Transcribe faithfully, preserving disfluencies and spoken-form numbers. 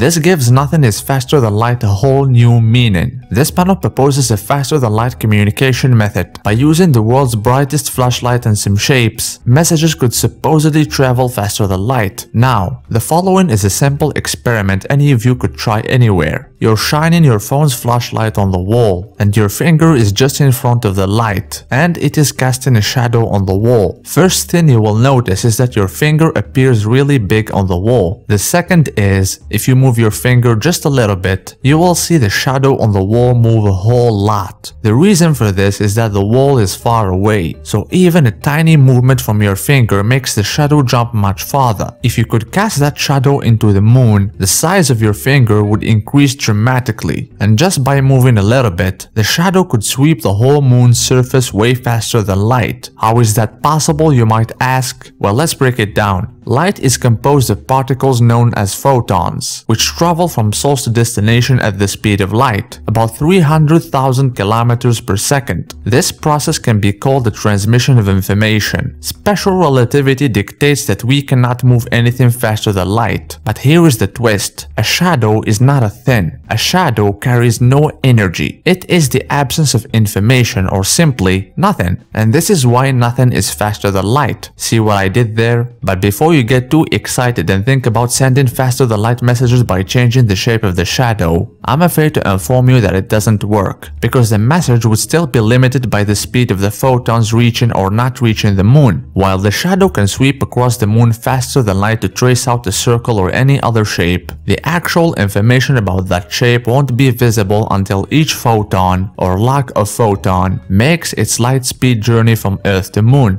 This gives nothing is faster than light a whole new meaning. This panel proposes a faster than light communication method. By using the world's brightest flashlight and some shapes, messages could supposedly travel faster than light. Now, the following is a simple experiment any of you could try anywhere. You're shining your phone's flashlight on the wall, and your finger is just in front of the light, and it is casting a shadow on the wall. First thing you will notice is that your finger appears really big on the wall. The second is, if you move your finger just a little bit, you will see the shadow on the wall move a whole lot. The reason for this is that the wall is far away, so even a tiny movement from your finger makes the shadow jump much farther. If you could cast that shadow into the moon, the size of your finger would increase dramatically, and just by moving a little bit, the shadow could sweep the whole moon's surface way faster than light. How is that possible, you might ask? Well, let's break it down. Light is composed of particles known as photons, which travel from source to destination at the speed of light, about three hundred thousand kilometers per second. This process can be called the transmission of information. Special relativity dictates that we cannot move anything faster than light. But here is the twist. A shadow is not a thing. A shadow carries no energy. It is the absence of information, or simply nothing. And this is why nothing is faster than light. See what I did there? But before you get too excited and think about sending faster than light messages by changing the shape of the shadow, I'm afraid to inform you that it doesn't work, because the message would still be limited by the speed of the photons reaching or not reaching the moon. While the shadow can sweep across the moon faster than light to trace out a circle or any other shape, the actual information about that shape won't be visible until each photon, or lack of photon, makes its light speed journey from Earth to moon.